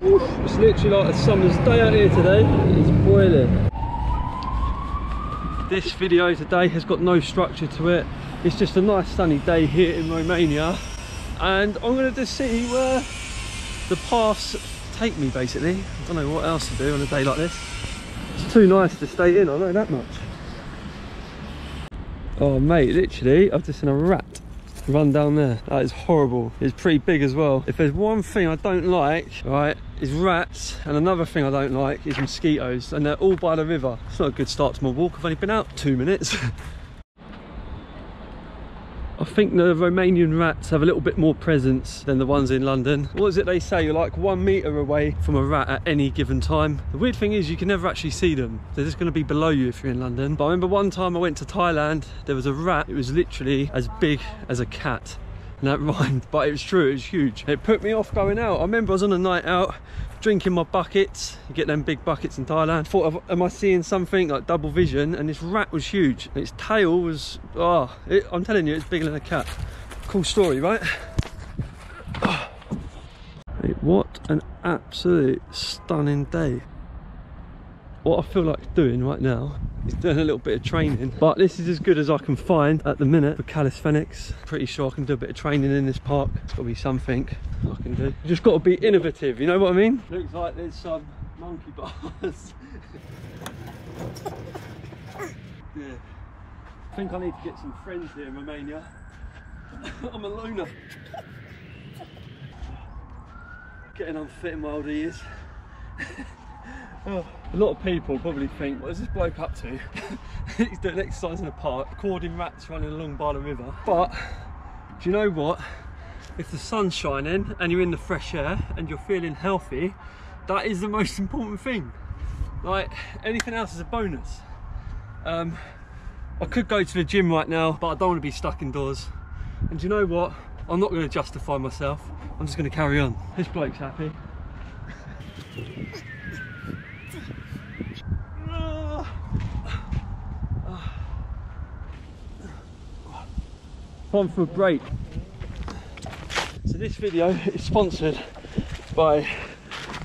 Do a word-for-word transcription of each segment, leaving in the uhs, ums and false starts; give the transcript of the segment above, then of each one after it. It's literally like a summer's day out here today. It's boiling. This video today has got no structure to it. It's just a nice sunny day here in Romania, and I'm going to just see where the paths take me, basically. I don't know what else to do on a day like this. It's too nice to stay in, I know that much. Oh mate, literally I've just seen a rat run down there. That is horrible. It's pretty big as well. If there's one thing I don't like, right, is rats, and another thing I don't like is mosquitoes, and they're all by the river. It's not a good start to my walk. I've only been out two minutes. I think the Romanian rats have a little bit more presence than the ones in London. What is it they say? You're like one metre away from a rat at any given time. The weird thing is you can never actually see them. They're just going to be below you if you're in London. But I remember one time I went to Thailand, there was a rat. It was literally as big as a cat. And that rhymed, but it was true, it was huge. It put me off going out. I remember I was on a night out, drinking my buckets. You get them big buckets in Thailand. Thought, am I seeing something, like double vision? And this rat was huge. And its tail was, oh, it, I'm telling you, it's bigger than a cat. Cool story, right? Oh. Mate, what an absolute stunning day. What I feel like doing right now is doing a little bit of training, but this is as good as I can find at the minute for calisthenics. Pretty sure I can do a bit of training in this park. It's got to be something I can do. You just got to be innovative, you know what I mean? Looks like there's some monkey bars. Yeah. I think I need to get some friends here in Romania. I'm a loner. Getting unfit in my older years. Oh, a lot of people probably think, what is this bloke up to? He's doing exercise in a park, recording rats running along by the river. But do you know what? If the sun's shining and you're in the fresh air and you're feeling healthy, that is the most important thing. Like, anything else is a bonus. Um, I could go to the gym right now, but I don't want to be stuck indoors. And do you know what? I'm not going to justify myself. I'm just going to carry on. This bloke's happy. Time for a break. So this video is sponsored by,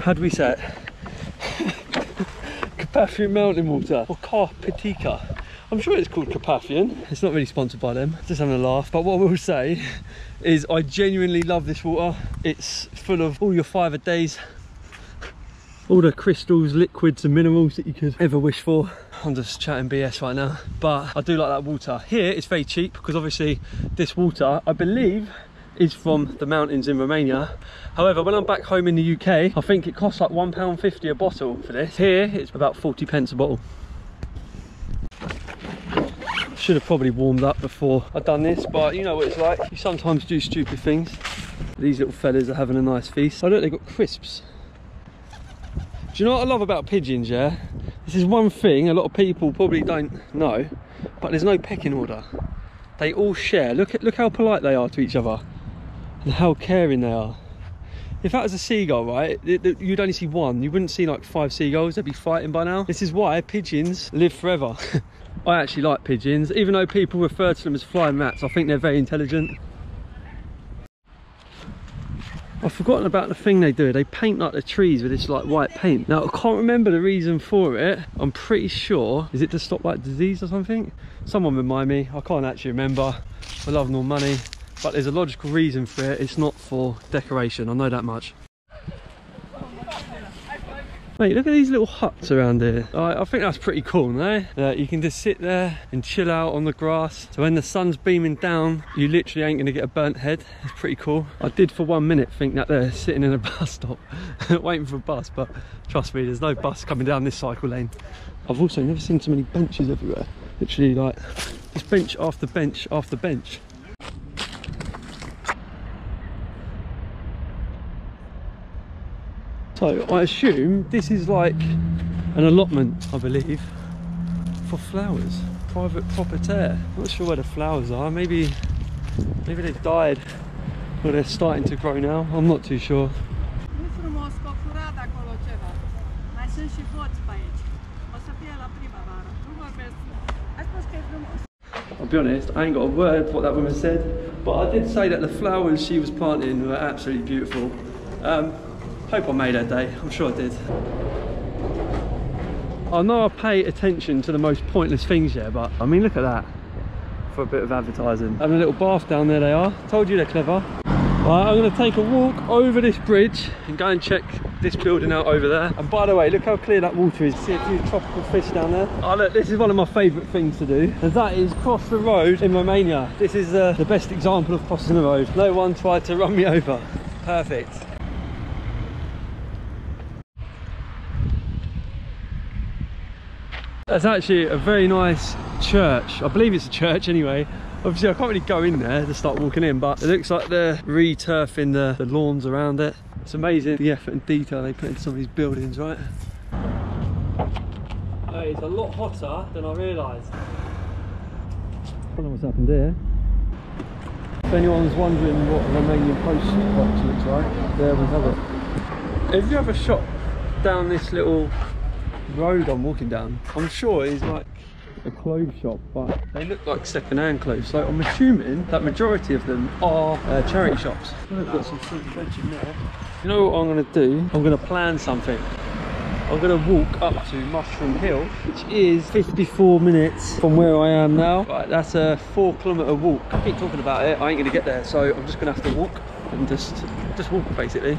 how do we say it? Carpathian Mountain Water, or Carpetica. I'm sure it's called Carpathian. It's not really sponsored by them, just having a laugh. But what I will say is I genuinely love this water. It's full of all your five a days, all the crystals, liquids and minerals that you could ever wish for. I'm just chatting B S right now, but I do like that water. Here it's very cheap because obviously this water, I believe, is from the mountains in Romania. However, when I'm back home in the U K, I think it costs like one pound fifty a bottle for this. Here it's about forty pence a bottle. Should have probably warmed up before I'd done this, but you know what it's like. You sometimes do stupid things. These little fellas are having a nice feast. Oh look, they've got crisps. Do you know what I love about pigeons, yeah? This is one thing a lot of people probably don't know, but there's no pecking order. They all share. Look at, look how polite they are to each other and how caring they are. If that was a seagull, right, it, it, you'd only see one. You wouldn't see like five seagulls. They'd be fighting by now. This is why pigeons live forever. I actually like pigeons. Even though people refer to them as flying rats, I think they're very intelligent. I've forgotten about the thing they do. They paint like the trees with this like white paint. Now I can't remember the reason for it. I'm pretty sure, is it to stop like disease or something? Someone remind me, I can't actually remember. I love no money, but there's a logical reason for it. It's not for decoration, I know that much. Mate, look at these little huts around here. I, I think that's pretty cool, no? Uh, you can just sit there and chill out on the grass. So when the sun's beaming down, you literally ain't gonna get a burnt head. It's pretty cool. I did for one minute think that they're sitting in a bus stop, waiting for a bus, but trust me, there's no bus coming down this cycle lane. I've also never seen so many benches everywhere. Literally like, just bench after bench after bench. So I assume this is like an allotment, I believe, for flowers. Private property. Not sure where the flowers are. Maybe, maybe they've died, or they're starting to grow now. I'm not too sure. I'll be honest, I ain't got a word what that woman said, but I did say that the flowers she was planting were absolutely beautiful. Um, Hope I made her day. I'm sure I did. I know I pay attention to the most pointless things here, but I mean, look at that for a bit of advertising. And a little bath down there. They are. Told you they're clever. Right, I'm going to take a walk over this bridge and go and check this building out over there. And by the way, look how clear that water is. See a few tropical fish down there. Oh look, this is one of my favourite things to do, and that is cross the road in Romania. This is uh, the best example of crossing the road. No one tried to run me over. Perfect. That's actually a very nice church. I believe it's a church anyway. Obviously I can't really go in there to start walking in, but it looks like they're re-turfing the, the lawns around it. It's amazing the effort and detail they put into some of these buildings, right? Hey, it's a lot hotter than I realised. I don't know what's happened here. If anyone's wondering what a Romanian post box looks like, there we have it. If you have a shop down this little road I'm walking down, I'm sure it's like a clothes shop, but they look like second-hand clothes, so I'm assuming that majority of them are uh, charity shops. I've got some fruit and veg in there. You know what I'm going to do? I'm going to plan something. I'm going to walk up to Mushroom Hill, which is fifty-four minutes from where I am now. Right, that's a four kilometre walk. I keep talking about it, I ain't going to get there, so I'm just going to have to walk and just, just walk basically.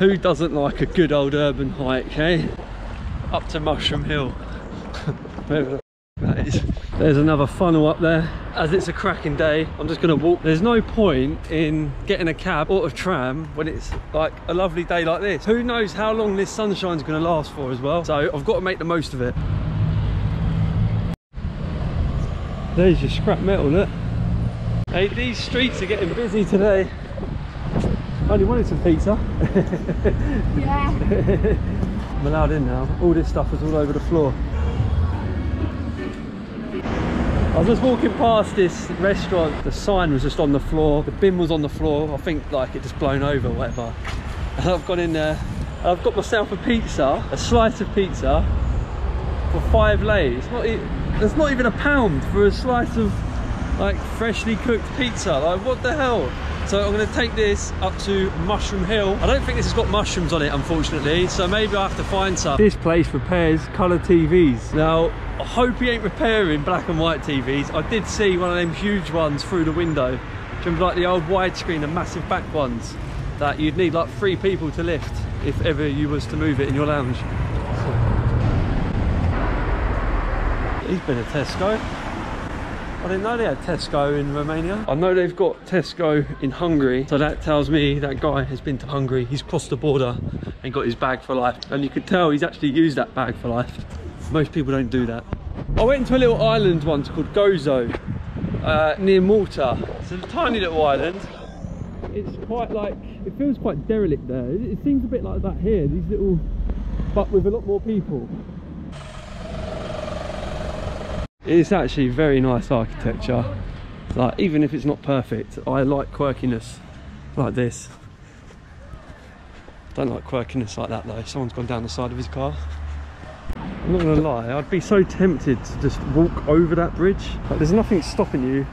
Who doesn't like a good old urban hike, eh? Up to Mushroom Hill. That is. There's another funnel up there. As it's a cracking day, I'm just going to walk. There's no point in getting a cab or a tram when it's like a lovely day like this. Who knows how long this sunshine's going to last for as well, so I've got to make the most of it. There's your scrap metal, look. Hey, these streets are getting busy today. I only wanted some pizza. Yeah. I'm allowed in now. All this stuff is all over the floor. I was just walking past this restaurant, the sign was just on the floor, the bin was on the floor, I think like it just blown over or whatever. And I've gone in there, and I've got myself a pizza, a slice of pizza, for five lei. It's not, it's not even a pound for a slice of like freshly cooked pizza, like what the hell? So I'm going to take this up to Mushroom Hill. I don't think this has got mushrooms on it, unfortunately, so maybe I have to find some. This place repairs colour T Vs. Now, I hope he ain't repairing black and white T Vs. I did see one of them huge ones through the window. Do you remember like the old widescreen, the massive back ones? That you'd need like three people to lift if ever you was to move it in your lounge. He's been a Tesco. I didn't know they had Tesco in Romania. I know they've got Tesco in Hungary, so that tells me that guy has been to Hungary. He's crossed the border and got his bag for life. And you could tell he's actually used that bag for life. Most people don't do that. I went to a little island once called Gozo, uh, near Malta. It's a tiny little island. It's quite like, it feels quite derelict there. It seems a bit like that here, these little, but with a lot more people. It's actually very nice architecture. Like, even if it's not perfect, I like quirkiness like this. Don't like quirkiness like that though. Someone's gone down the side of his car. I'm not gonna lie, I'd be so tempted to just walk over that bridge. Like, there's nothing stopping you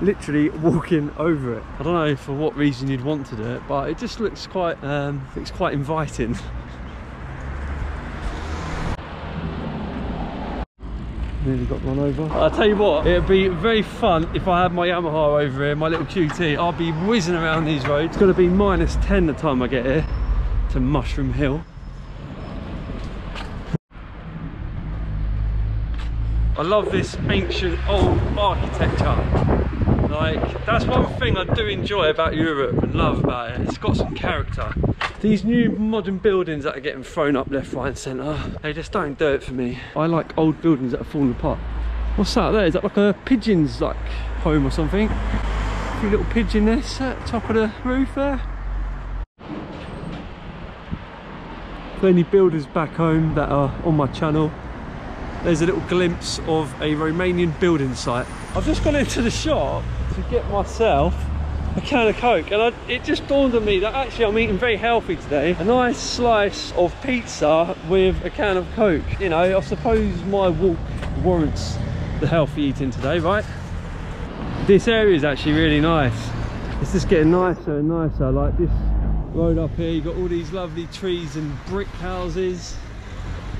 literally walking over it. I don't know for what reason you'd want to do it, but it just looks quite, um, looks quite inviting. Nearly got run over. I'll tell you what, it'd be very fun if I had my Yamaha over here, my little Q T. I'll be whizzing around these roads. It's going to be minus ten the time I get here to Mushroom Hill. I love this ancient old architecture. Like, that's one thing I do enjoy about Europe and love about it. It's got some character. These new modern buildings that are getting thrown up left, right and centre, they just don't do it for me. I like old buildings that are falling apart. What's that there? Is that like a pigeon's like home or something? A few little pigeon nests at the top of the roof there. For any builders back home that are on my channel, there's a little glimpse of a Romanian building site. I've just gone into the shop to get myself a can of Coke, and I, it just dawned on me that actually I'm eating very healthy today. A nice slice of pizza with a can of Coke. You know, I suppose my walk warrants the healthy eating today, right? This area is actually really nice. It's just getting nicer and nicer. Like this road up here. You've got all these lovely trees and brick houses.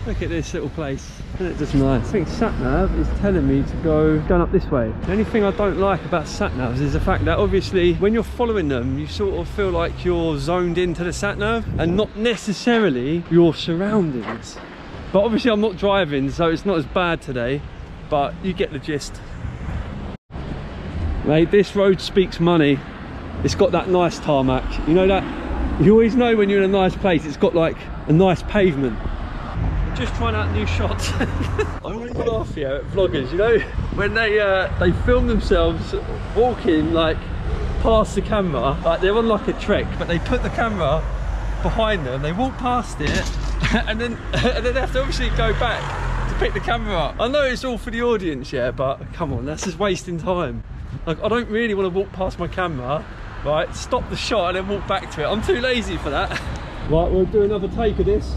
Look at this little place. Isn't it just nice? I think sat-nav is telling me to go down up this way. The only thing I don't like about sat-navs is the fact that obviously when you're following them, you sort of feel like you're zoned into the sat-nav and not necessarily your surroundings. But obviously I'm not driving, so it's not as bad today, but you get the gist. Mate, this road speaks money. It's got that nice tarmac. You know that? You always know when you're in a nice place, it's got like a nice pavement. Just trying out new shots. I always laugh here at vloggers, you know, when they uh, they film themselves walking like past the camera, like they're on like a trek, but they put the camera behind them, they walk past it, and then and then they have to obviously go back to pick the camera up. I know it's all for the audience, yeah, but come on, that's just wasting time. Like, I don't really want to walk past my camera, right? Stop the shot and then walk back to it. I'm too lazy for that. Right, we'll do another take of this.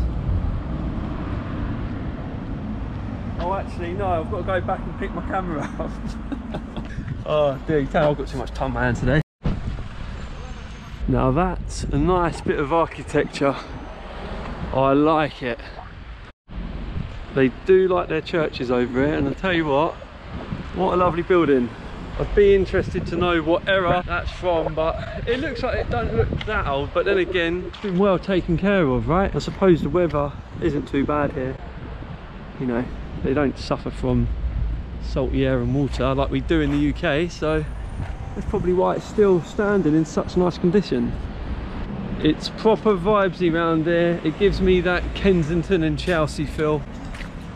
Oh, actually, no, I've got to go back and pick my camera up. Oh, dear, you tell I've got too much time on my hand today. Now that's a nice bit of architecture. I like it. They do like their churches over here, and I tell you what, what a lovely building. I'd be interested to know what era that's from, but it looks like it doesn't look that old, but then again, it's been well taken care of, right? I suppose the weather isn't too bad here. You know, they don't suffer from salty air and water like we do in the U K, so that's probably why it's still standing in such nice condition. It's proper vibesy round there. It gives me that Kensington and Chelsea feel.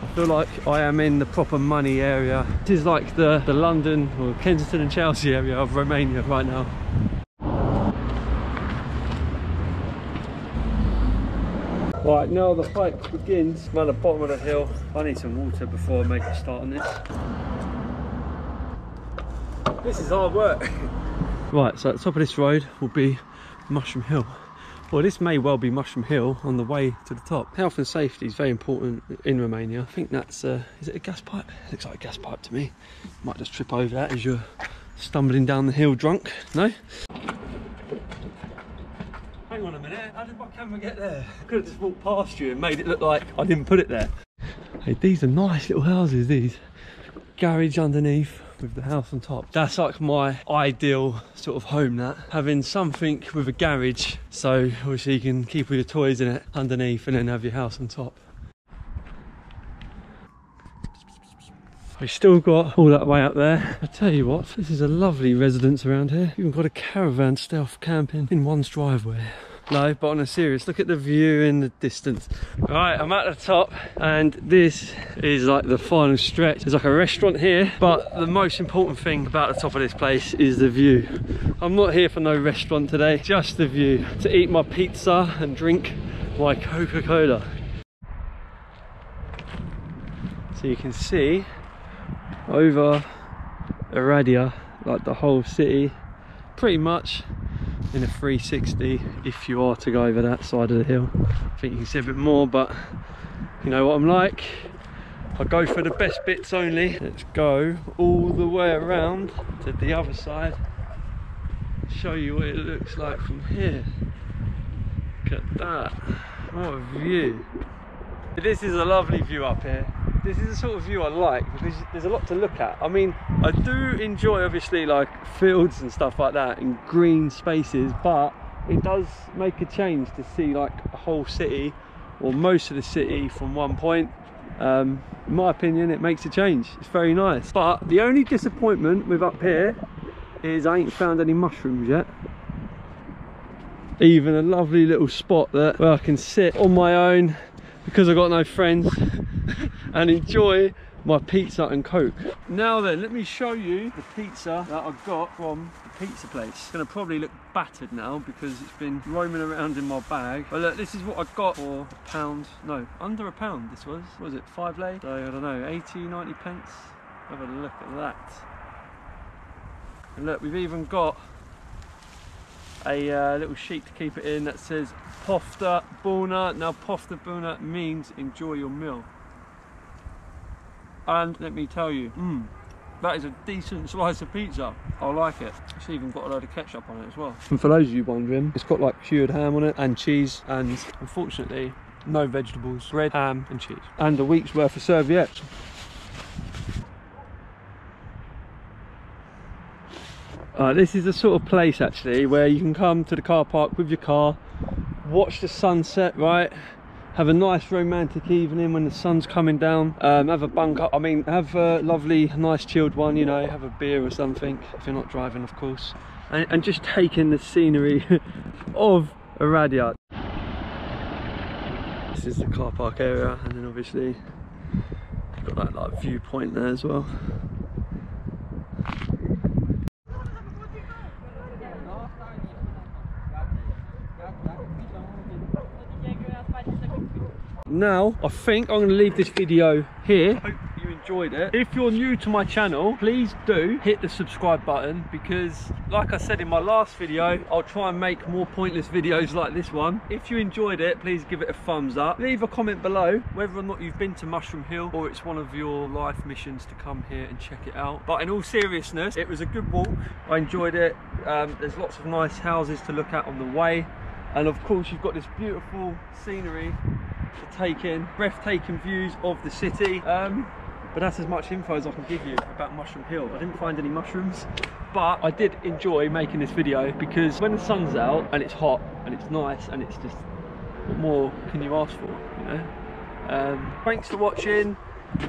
I feel like I am in the proper money area. This is like the, the London or Kensington and Chelsea area of Romania right now. Right, now the hike begins. I'm at the bottom of the hill. I need some water before I make a start on this. This is hard work. Right, so at the top of this road will be Mushroom Hill. Well, this may well be Mushroom Hill on the way to the top. Health and safety is very important in Romania. I think that's, uh, is it a gas pipe? It looks like a gas pipe to me. Might just trip over that as you're stumbling down the hill drunk, no? Hang on a minute, how did my camera get there? I could have just walked past you and made it look like I didn't put it there. Hey, these are nice little houses, these. Garage underneath with the house on top. That's like my ideal sort of home, that. Having something with a garage, so obviously you can keep all your toys in it underneath and then have your house on top. We've still got all that way up there. I tell you what, this is a lovely residence around here. You've got a caravan stealth camping in one's driveway. No, but on a serious, look at the view in the distance. Right, I'm at the top, and this is like the final stretch. There's like a restaurant here, but the most important thing about the top of this place is the view. I'm not here for no restaurant today, just the view. To eat my pizza and drink my Coca-Cola. So you can see over Oradea, like the whole city, pretty much in a three sixty if you are to go over that side of the hill. I think you can see a bit more, but you know what I'm like. I go for the best bits only. Let's go all the way around to the other side. Show you what it looks like from here. Look at that. What a view. This is a lovely view up here. This is the sort of view I like because there's a lot to look at. I mean, I do enjoy obviously like fields and stuff like that and green spaces, but it does make a change to see like a whole city or most of the city from one point. Um, in my opinion, it makes a change. It's very nice. But the only disappointment with up here is I ain't found any mushrooms yet. Even a lovely little spot that where I can sit on my own because I've got no friends and enjoy my pizza and Coke. Now then, let me show you the pizza that I got from the pizza place. It's gonna probably look battered now because it's been roaming around in my bag. But look, this is what I got for a pound, no, under a pound this was. What was it, five lei? So I don't know, eighty, ninety pence. Have a look at that. And look, we've even got a uh, little sheet to keep it in that says pofta buna. Now pofta buna means enjoy your meal. And let me tell you, mm, That is a decent slice of pizza. I like it. It's even got a load of ketchup on it as well. And for those of you wondering, it's got like cured ham on it and cheese, and unfortunately no vegetables, bread, ham and cheese. And a week's worth of serviettes. Uh, this is the sort of place actually where you can come to the car park with your car, watch the sunset, right? Have a nice romantic evening when the sun's coming down. Um, have a bunk up, I mean, have a lovely, nice chilled one, you know, have a beer or something, if you're not driving, of course. And, and just take in the scenery of Oradea. This is the car park area, and then obviously got that like viewpoint there as well. Now I think I'm going to leave this video here. I hope you enjoyed it. If you're new to my channel, please do hit the subscribe button, because like I said in my last video, I'll try and make more pointless videos like this one. If you enjoyed it, please give it a thumbs up. Leave a comment below whether or not you've been to Mushroom Hill, or it's one of your life missions to come here and check it out. But in all seriousness, it was a good walk. I enjoyed it. Um, there's lots of nice houses to look at on the way, and of course you've got this beautiful scenery to take in, breathtaking views of the city. Um, but that's as much info as I can give you about Mushroom Hill. I didn't find any mushrooms, but I did enjoy making this video, because when the sun's out and it's hot and it's nice, and it's just, what more can you ask for, you know? Um, thanks for watching,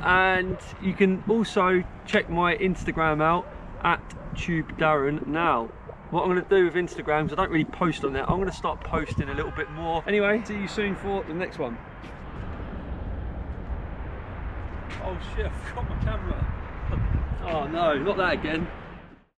and you can also check my Instagram out at TubeDarren now. What I'm going to do with Instagram is I don't really post on there. I'm going to start posting a little bit more. Anyway, see you soon for the next one. Oh shit, I forgot my camera. Oh no, not that again.